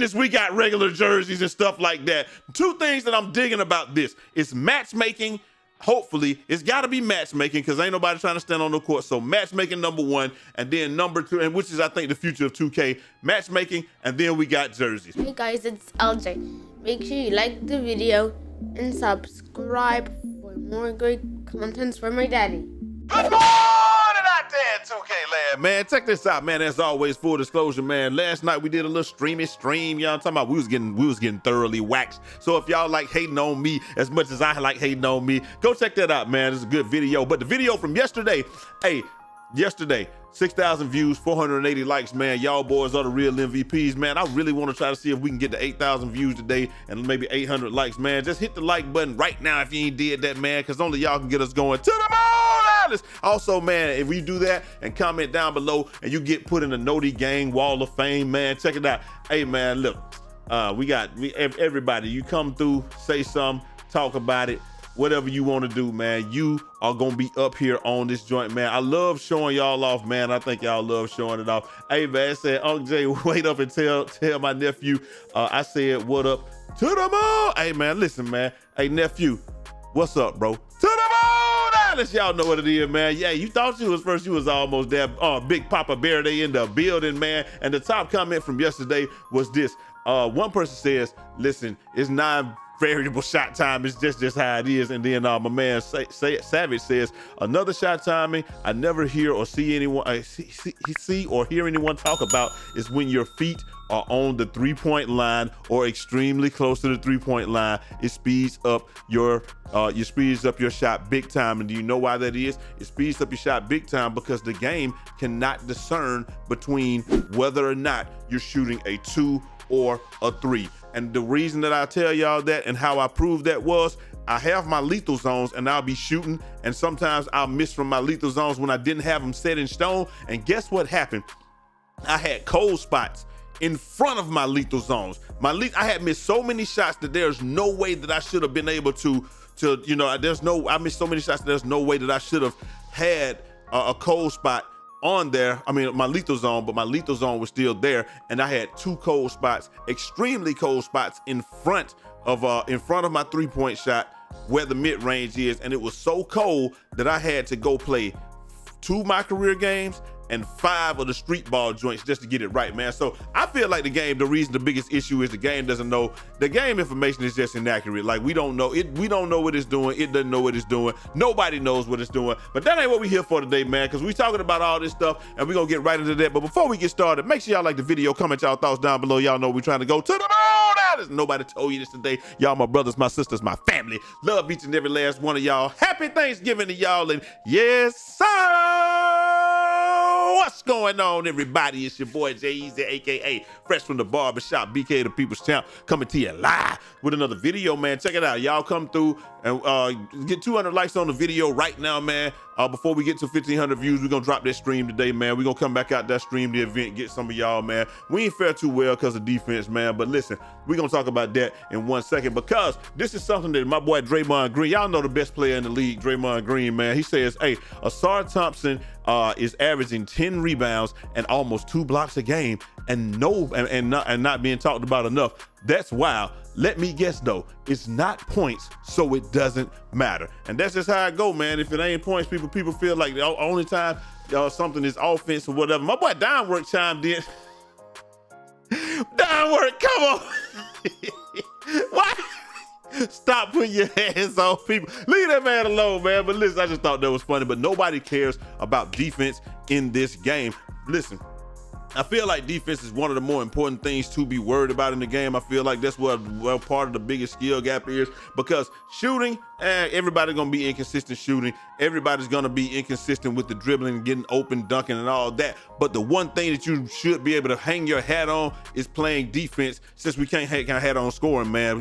Witness, we got regular jerseys and stuff like that. Two things that I'm digging about this. It's matchmaking. Hopefully, it's got to be matchmaking because ain't nobody trying to stand on the court. So matchmaking, number one, and then number two, and which is, I think, the future of 2K. Matchmaking, and then we got jerseys. Hey guys, it's LJ. Make sure you like the video and subscribe for more great contents from my daddy. Good morning out there, 2K Land, man. Check this out, man. As always, full disclosure, man. Last night we did a little stream. Y'all talking about we was getting thoroughly waxed. So if y'all like hating on me as much as I like hating on me, go check that out, man. It's a good video. But the video from yesterday, hey, yesterday, 6,000 views, 480 likes, man. Y'all boys are the real MVPs, man. I really want to try to see if we can get to 8,000 views today and maybe 800 likes, man. Just hit the like button right now if you ain't did that, man, because only y'all can get us going to the moon. Also, man, if you do that and comment down below and you get put in the Noti Gang Wall of Fame, man, check it out. Hey, man, look, everybody, you come through, say something, talk about it, whatever you want to do, man. You are going to be up here on this joint, man. I love showing y'all off, man. I think y'all love showing it off. Hey, man, I said, Uncle Jay, wait up and tell my nephew. I said, what up to the moon? Hey, man, listen, man. Hey, nephew, what's up, bro? To the moon! Let y'all know what it is, man. Yeah, you thought you was first. You was almost there. Big Papa Bear, they in the building, man. And the top comment from yesterday was this. One person says, listen, it's non-variable shot time. It's just how it is. And then my man Savage says, another shot timing I never hear or see anyone, see or hear anyone talk about is when your feet are on the three-point line or extremely close to the three-point line. It speeds up your shot big time. And do you know why that is? It speeds up your shot big time because the game cannot discern between whether or not you're shooting a 2 or a 3. And the reason that I tell y'all that and how I proved that was I have my lethal zones and I'll be shooting, and sometimes I'll miss from my lethal zones when I didn't have them set in stone. And guess what happened? I had cold spots in front of my lethal zones. I had missed so many shots that there's no way that I should have been able to you know, I missed so many shots that there's no way that I should have had a cold spot on there. I mean, my lethal zone, but my lethal zone was still there, and I had two cold spots, extremely cold spots in front of my three-point shot where the mid-range is, and it was so cold that I had to go play 2 my career games and 5 of the street ball joints just to get it right, man. So I feel like the reason the biggest issue is the game doesn't know. The game information is just inaccurate. Like, we don't know it. We don't know what it's doing. It doesn't know what it's doing. Nobody knows what it's doing. But that ain't what we here for today, man, because we talking about all this stuff and we're gonna get right into that. But before we get started, make sure y'all like the video, comment y'all thoughts down below. Y'all know we're trying to go to the moon. Nobody told you this today. Y'all my brothers, my sisters, my family. Love each and every last one of y'all. Happy Thanksgiving to y'all, and yes, sir. What's going on, everybody? It's your boy Jay Easy, aka Fresh from the Barbershop, BK the People's Town, coming to you live with another video, man. Check it out. Y'all come through and get 200 likes on the video right now, man. Before we get to 1,500 views, we're gonna drop that stream today, man. We're gonna come back out that stream, the event, get some of y'all, man. We ain't fare too well because of defense, man. But listen, we're gonna talk about that in one second because this is something that my boy Draymond Green, y'all know the best player in the league, Draymond Green, man. He says, hey, Asai Thompson is averaging 10 rebounds and almost 2 blocks a game and not being talked about enough. That's wild. Let me guess though, it's not points, so it doesn't matter. And that's just how I go, man. If it ain't points, people feel like the only time something is offense or whatever. My boy Dimework chimed in. Dimework, come on. Why? Stop putting your hands on people. Leave that man alone, man. But listen, I just thought that was funny. But nobody cares about defense in this game. Listen, I feel like defense is one of the more important things to be worried about in the game. I feel like that's where part of the biggest skill gap is, because shooting, everybody's going to be inconsistent shooting. Everybody's going to be inconsistent with the dribbling, getting open, dunking, and all that. But the one thing that you should be able to hang your hat on is playing defense, since we can't hang our hat on scoring, man.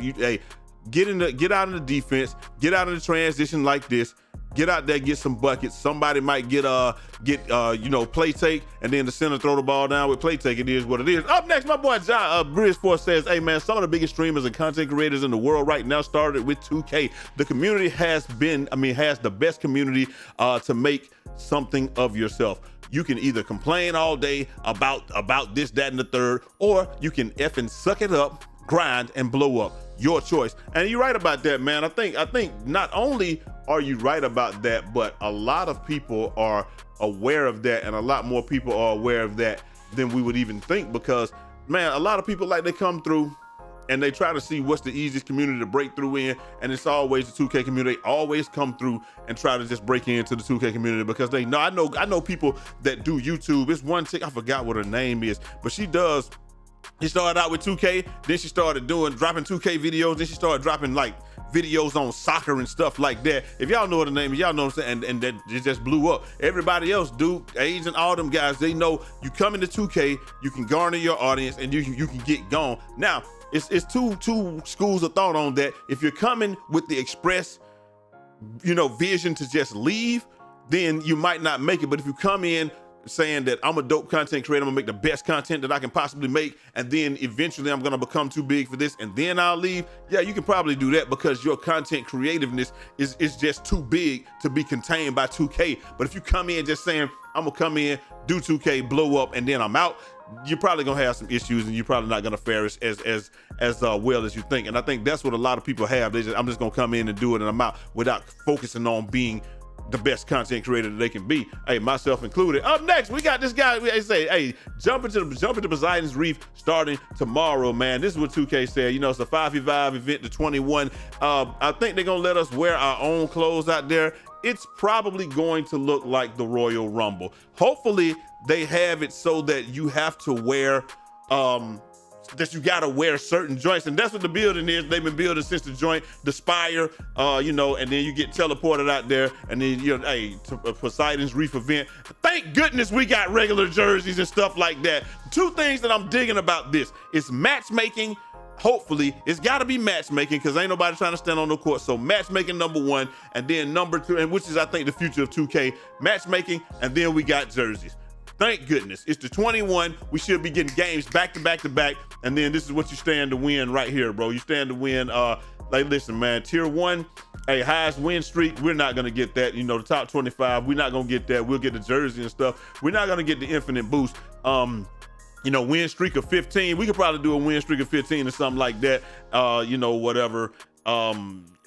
Get out of the defense, get out of the transition like this. Get out there, get some buckets. Somebody might get play take, and then the center throw the ball down with play take. It is what it is. Up next, my boy Ja Bridgeforth says, hey man, some of the biggest streamers and content creators in the world right now started with 2K. The community has the best community to make something of yourself. You can either complain all day about this, that, and the third, or you can effing suck it up, grind, and blow up. Your choice. And you're right about that, man. I think not only are you right about that, but a lot of people are aware of that, and a lot more people are aware of that than we would even think, because, man, a lot of people, like, they come through and they try to see what's the easiest community to break through in, and it's always the 2K community. They always come through and try to just break into the 2K community because they know, I know people that do YouTube. It's one chick, I forgot what her name is, but she started out with 2K, then she started dropping 2K videos, then she started dropping like videos on soccer and stuff like that. If y'all know what the name is, y'all know what I'm saying, and that it just blew up. Everybody else, Duke, Asian, all them guys, they know you come into 2K, you can garner your audience, and you can get gone. Now, it's two schools of thought on that. If you're coming with the express, vision to just leave, then you might not make it. But if you come in saying that I'm a dope content creator, I'm gonna make the best content that I can possibly make, and then eventually I'm gonna become too big for this and then I'll leave, yeah, you can probably do that because your content creativeness is just too big to be contained by 2K. But if you come in just saying I'm gonna come in, do 2K, blow up, and then I'm out, you're probably gonna have some issues, and you're probably not gonna fare as well as you think. And I think that's what a lot of people have. They just, I'm just gonna come in and do it and I'm out, without focusing on being the best content creator that they can be, hey, myself included. Up next, we got this guy. They say, hey, jump into Poseidon's Reef starting tomorrow, man. This is what 2K said. It's a 5v5 event to 21. I think they're gonna let us wear our own clothes out there. It's probably going to look like the Royal Rumble. Hopefully, they have it so that you have to wear, that you gotta wear certain joints, and that's what the building is. They've been building since the joint, the Spire, and then you get teleported out there, and then hey, to Poseidon's Reef event. Thank goodness we got regular jerseys and stuff like that. Two things that I'm digging about this: it's matchmaking. Hopefully, it's got to be matchmaking because ain't nobody trying to stand on the court. So matchmaking, number one, and then number two, and which is I think the future of 2K, matchmaking, and then we got jerseys. Thank goodness. It's the 21. We should be getting games back to back to back. And then this is what you stand to win right here, bro. You stand to win. Like, listen, man, tier 1, hey, highest win streak. We're not going to get that. The top 25, we're not going to get that. We'll get the jersey and stuff. We're not going to get the infinite boost. Win streak of 15. We could probably do a win streak of 15 or something like that. Whatever.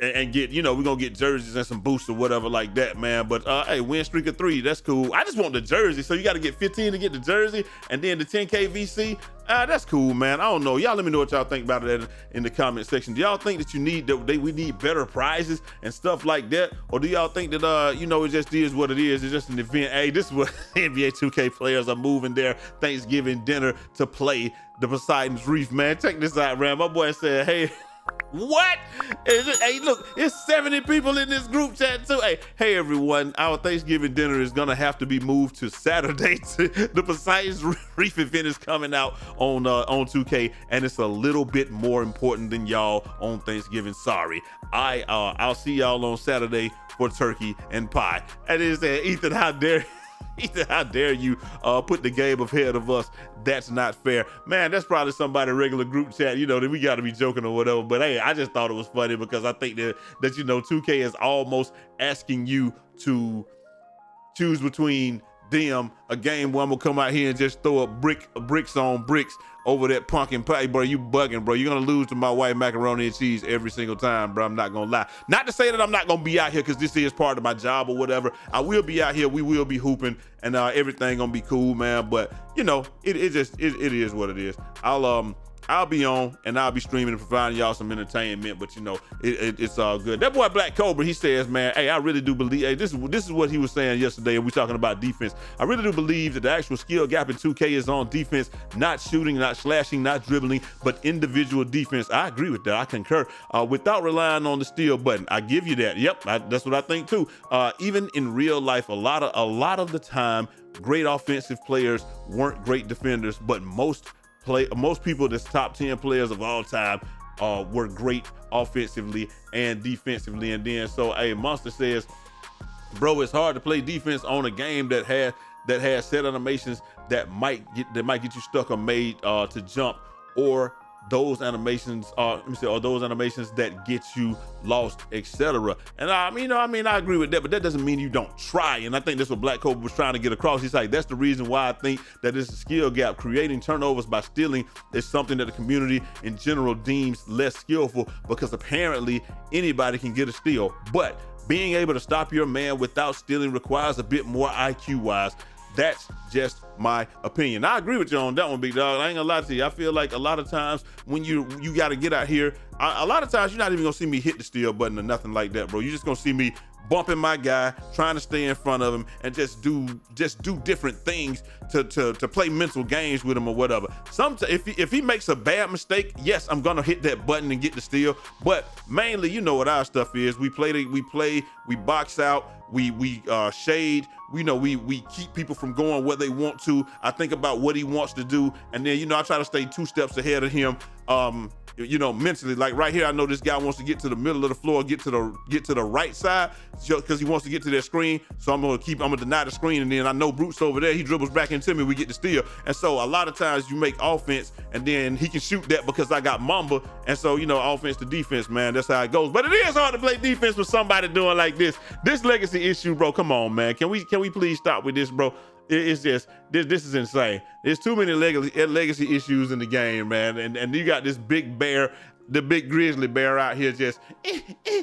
And get, we're gonna get jerseys and some boosts or whatever like that, man. But hey, win streak of 3, that's cool. I just want the jersey, so you got to get 15 to get the jersey, and then the 10K VC. That's cool, man. I don't know. Y'all let me know what y'all think about it in the comment section. Do y'all think that we need better prizes and stuff like that? Or do y'all think that, it just is what it is? It's just an event. Hey, this is what NBA 2K players are moving their Thanksgiving dinner to play the Poseidon's Reef, man. Check this out, Ram. My boy said, hey, what is it? Hey, look, it's 70 people in this group chat too. Hey everyone, our Thanksgiving dinner is gonna have to be moved to Saturday. The Poseidon's Reef event is coming out on 2K, and it's a little bit more important than y'all on Thanksgiving. Sorry, I'll see y'all on Saturday for turkey and pie. And it said, Ethan, how dare Ethan, how dare you put the game ahead of us? That's not fair. Man, that's probably somebody regular group chat, that we got to be joking or whatever. But hey, I just thought it was funny because I think that 2K is almost asking you to choose between them, a game where I'm going to come out here and just throw up bricks on bricks over that pumpkin pie. Bro, you bugging, bro. You're going to lose to my white macaroni and cheese every single time, bro. I'm not going to lie. Not to say that I'm not going to be out here because this is part of my job or whatever. I will be out here. We will be hooping, and everything going to be cool, man. But, it is what it is. I'll be on, and I'll be streaming and providing y'all some entertainment, but it's all good. That boy Black Cobra, he says, man, hey, I really do believe, hey, this is what he was saying yesterday, and we talking about defense. I really do believe that the actual skill gap in 2K is on defense, not shooting, not slashing, not dribbling, but individual defense. I agree with that. I concur. Without relying on the steal button, I give you that. Yep, that's what I think too. Even in real life, a lot of the time, great offensive players weren't great defenders, but most people that's top 10 players of all time were great offensively and defensively. And then, so hey, Monster says, bro, it's hard to play defense on a game that has set animations that might get you stuck or made to jump or those animations are, those animations that get you lost, etc. And I agree with that, but that doesn't mean you don't try. And I think that's what Black Cobra was trying to get across. He's like, that's the reason why I think that it's a skill gap. Creating turnovers by stealing is something that the community in general deems less skillful, because apparently anybody can get a steal, but being able to stop your man without stealing requires a bit more IQ wise. That's just my opinion. I agree with you on that one, big dog. I ain't gonna lie to you. I feel like a lot of times when you gotta get out here, a lot of times you're not even gonna see me hit the steal button or nothing like that, bro. You're just gonna see me bumping my guy, trying to stay in front of him, and just do different things to play mental games with him or whatever. Sometimes if he makes a bad mistake, yes, I'm gonna hit that button and get the steal. But mainly, you know what our stuff is. We box out, we shade. We keep people from going where they want to. I think about what he wants to do, and then I try to stay two steps ahead of him. Mentally, like right here, I know this guy wants to get to the middle of the floor, get to the right side, because he wants to get to their screen. So I'm gonna deny the screen, and then I know Brute's over there. He dribbles back into me, we get the steal. And so a lot of times you make offense, and then he can shoot that because I got Mamba. And so offense to defense, man, that's how it goes. But it is hard to play defense with somebody doing like this. This legacy issue, bro. Come on, man. Can we please stop with this, bro? It's just, this is insane. There's too many legacy issues in the game, man. And you got this big bear, the big grizzly bear out here just, look at the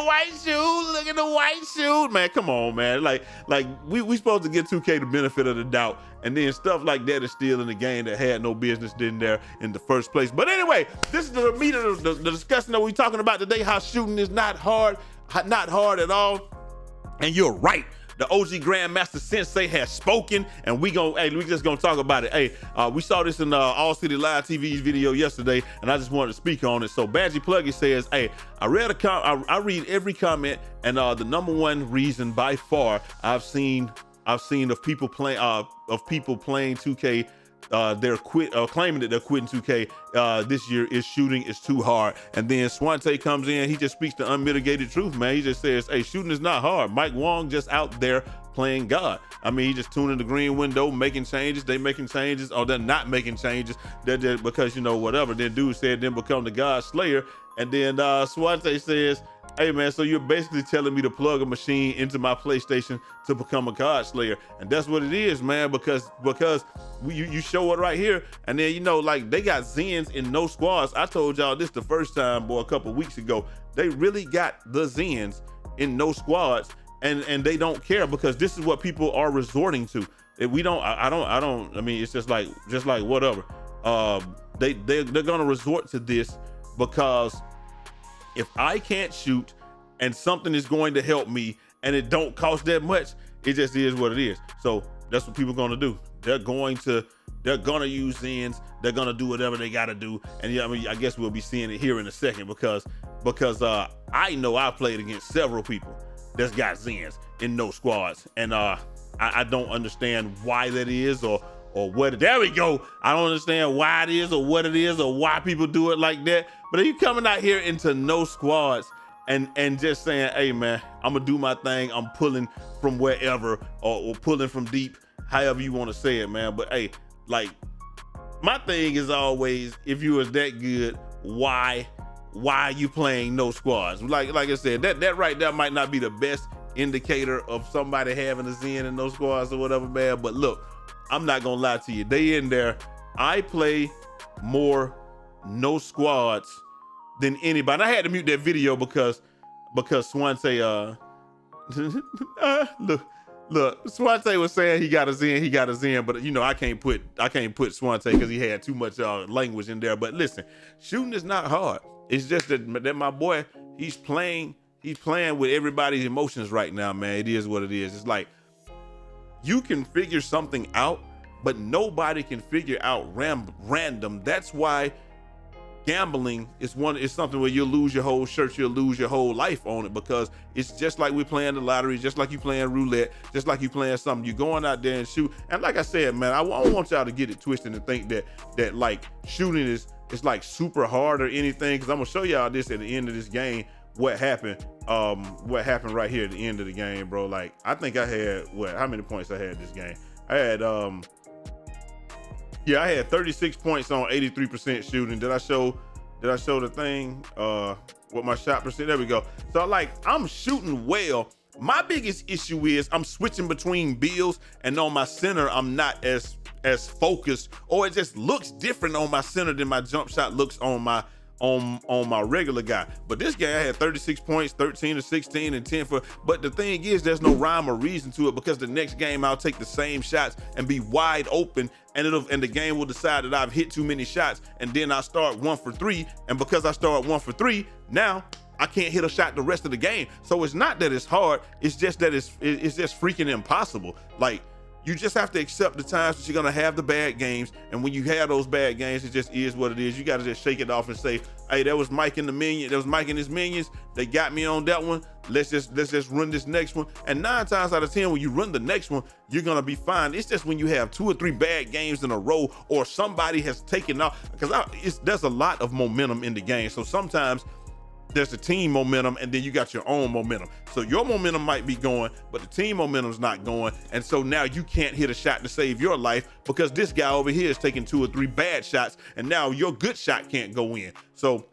white shoe, look at the white shoe. Man, come on, man. Like we supposed to get 2K the benefit of the doubt. And then stuff like that is still in the game that had no business in there in the first place. But anyway, this is the meat of the discussion that we're talking about today, how shooting is not hard at all. And you're right. The OG Grandmaster Sensei has spoken, and we just gonna talk about it. Hey, we saw this in All City Live TV's video yesterday, and I just wanted to speak on it. So Badgie Pluggy says, hey, I read every comment, and the #1 reason by far I've seen of people playing 2K, claiming that they're quitting 2K this year is shooting is too hard. And then Swante comes in, he just speaks the unmitigated truth, man. He just says, hey, shooting is not hard. Mike Wong just out there playing God. I mean, he just tuning the green window, making changes. They making changes, or they're not making changes. They're just because, whatever. Then dude said, then become the God Slayer. And then Swante says, hey man, so you're basically telling me to plug a machine into my PlayStation to become a God Slayer. And that's what it is, man, because you show it right here. And then, like they got Zens in no squads. I told y'all this the first time, boy, a couple weeks ago. They really got the Zens in no squads, and they don't care, because this is what people are resorting to. If we don't, I mean, it's just like whatever. They're gonna resort to this, because if I can't shoot and something is going to help me and it don't cost that much, it just is what it is. So that's what people are gonna do. They're gonna use Zens, they're gonna do whatever they gotta do. And yeah, I mean, I guess we'll be seeing it here in a second, because I know I played against several people that's got Zens in no squads. And I don't understand why that is, or what, there we go. I don't understand why it is or what it is or why people do it like that. But are you coming out here into no squads and just saying, hey man, I'm gonna do my thing, I'm pulling from wherever, or pulling from deep, however you wanna say it, man. But hey, like, my thing is always, if you was that good, why are you playing no squads? Like I said, that right there might not be the best indicator of somebody having a Zen in no squads or whatever, man. But look, I'm not gonna lie to you, they in there. I play more no squads than anybody. And I had to mute that video because Swante, look, Swante was saying he got us in, but I can't put Swante because he had too much language in there. But listen, shooting is not hard. It's just that my boy, he's playing with everybody's emotions right now, man. It is what it is. It's like, you can figure something out, but nobody can figure out random. That's why gambling is something where you'll lose your whole shirt, you'll lose your whole life on it, because it's just like we're playing the lottery, just like you playing roulette, just like you playing something. You're going out there and shoot. And like I said, man, I don't want y'all to get it twisted and think that like shooting is like super hard or anything, because I'm gonna show y'all this at the end of this game. What happened right here at the end of the game, bro. Like, I think I had, how many points I had this game? I had Yeah, I had 36 points on 83% shooting. Did I show the thing? What my shot percent? There we go. So like, I'm shooting well. My biggest issue is I'm switching between builds, and on my center, I'm not as focused, or it just looks different on my center than my jump shot looks on my on my regular guy. But this guy had 36 points, 13 to 16 and 10 for, but the thing is there's no rhyme or reason to it, because the next game I'll take the same shots and be wide open, and the game will decide that I've hit too many shots, and then I start 1 for 3, and because I start 1 for 3, now I can't hit a shot the rest of the game. So it's not that it's hard, it's just that it's just freaking impossible. Like, you just have to accept the times that you're gonna have the bad games, and when you have those bad games, it just is what it is. You gotta just shake it off and say, hey, that was Mike and the minion. That was Mike and his minions. They got me on that one. Let's just run this next one. And 9 times out of 10, when you run the next one, you're gonna be fine. It's just when you have 2 or 3 bad games in a row, or somebody has taken off, because there's a lot of momentum in the game. So sometimes there's the team momentum, and then you got your own momentum. So your momentum might be going, but the team momentum's not going. And so now you can't hit a shot to save your life, because this guy over here is taking 2 or 3 bad shots, and now your good shot can't go in. So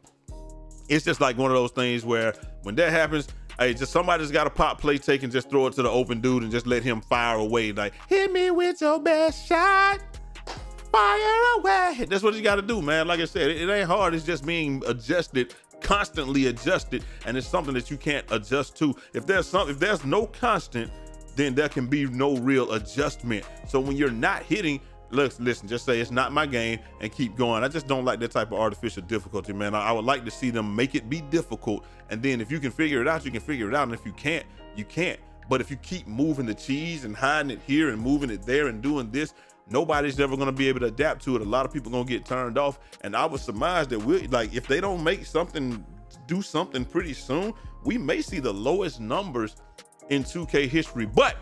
it's just like one of those things where when that happens, hey, just somebody's got a pop play take and just throw it to the open dude and just let him fire away. Like, hit me with your best shot. Fire away. That's what you got to do, man. Like I said, it ain't hard. It's just being adjusted, constantly adjusted, and it's something that you can't adjust to. If there's no constant, then there can be no real adjustment. So when you're not hitting, listen, just say it's not my game and keep going. I just don't like that type of artificial difficulty, man. I would like to see them make it be difficult, and then if you can figure it out, you can figure it out, and if you can't, you can't. But if you keep moving the cheese and hiding it here and moving it there and doing this, nobody's ever going to be able to adapt to it. A lot of people are going to get turned off. And I would surmise that we're like, if they don't make something, do something pretty soon, we may see the lowest numbers in 2K history. But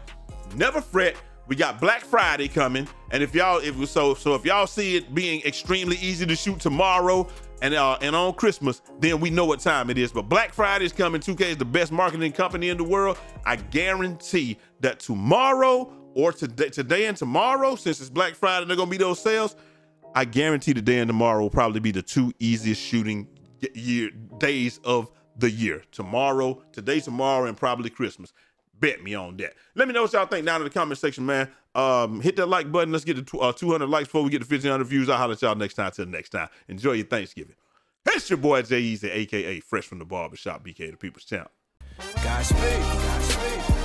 never fret. We got Black Friday coming. And if y'all see it being extremely easy to shoot tomorrow and on Christmas, then we know what time it is. But Black Friday is coming. 2K is the best marketing company in the world. I guarantee that tomorrow, or today and tomorrow, since it's Black Friday, they're gonna be those sales. I guarantee today and tomorrow will probably be the 2 easiest shooting days of the year. Tomorrow, today, tomorrow, and probably Christmas. Bet me on that. Let me know what y'all think down in the comment section, man. Hit that like button. Let's get to 200 likes before we get to 1,500 views. I'll holler at y'all next time. Till next time, enjoy your Thanksgiving. It's your boy Jay Easy, aka Fresh from the Barbershop, BK the People's Town. Godspeed.